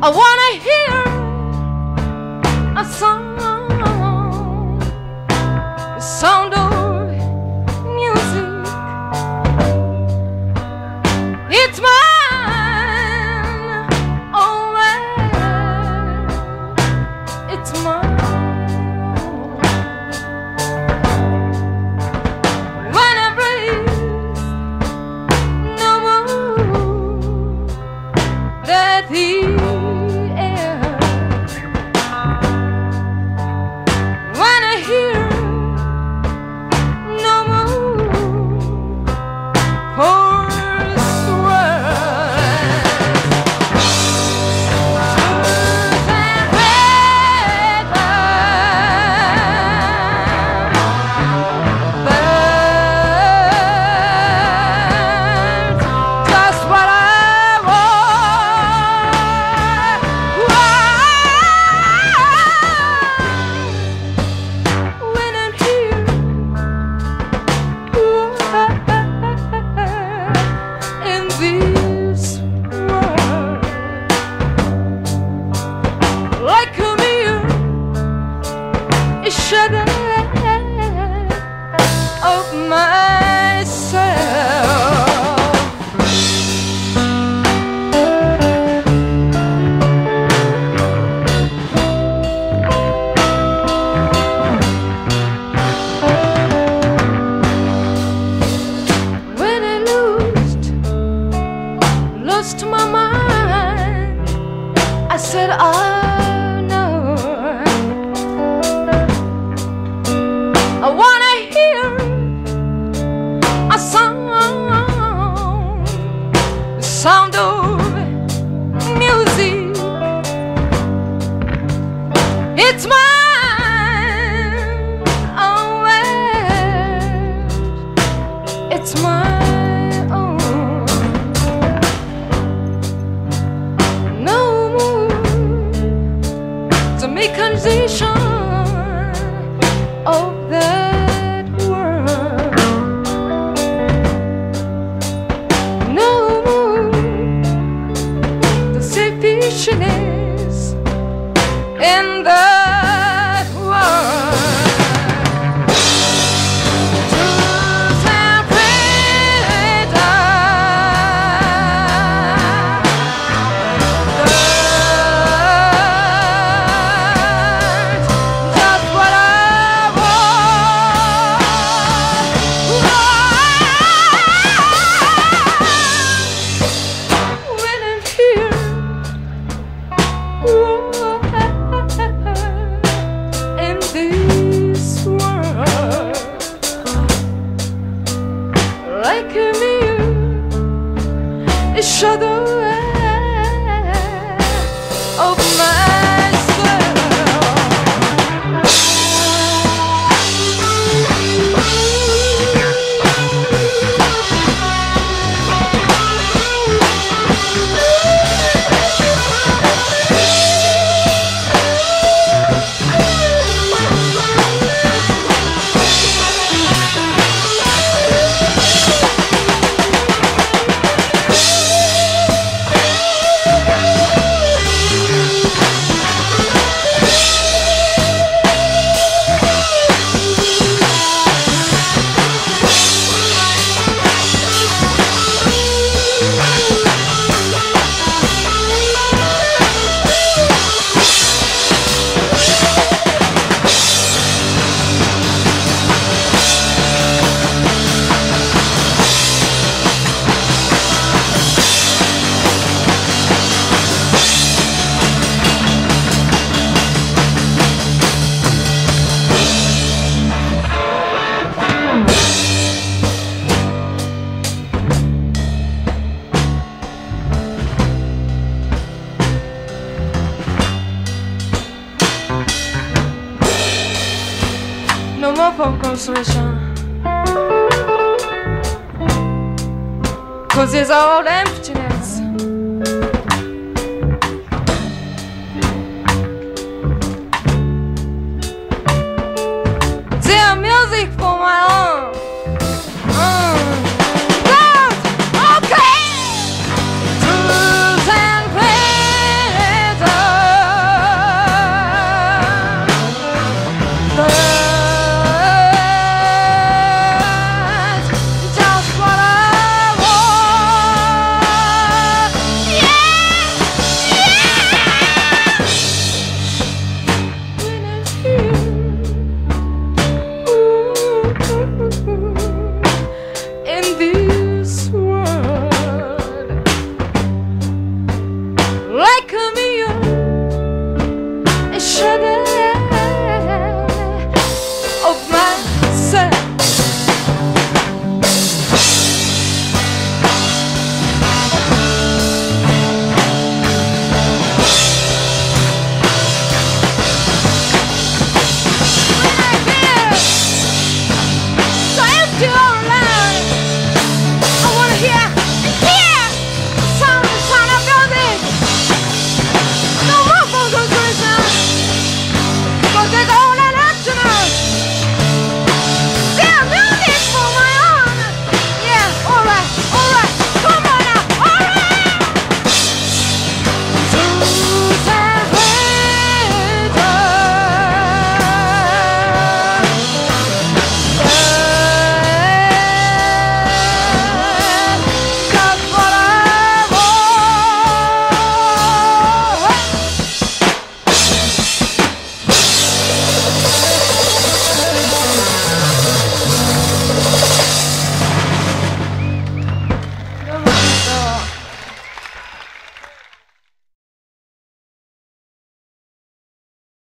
I wanna hear a song, the sound of music. It's mine, oh well, it's mine. Sugar of myself. When I lost my mind, I said I wanna hear a song, the sound of music. It's mine, oh well, it's mine, oh. No more to make condition of the is in that world. Truth and freedom, that's what I want. When I'm here, in this world, like a mirror, a shadow of no more for consolation, cause it's all emptiness. There's music for my own. Cause, okay, truth and freedom, like a meal and sugar.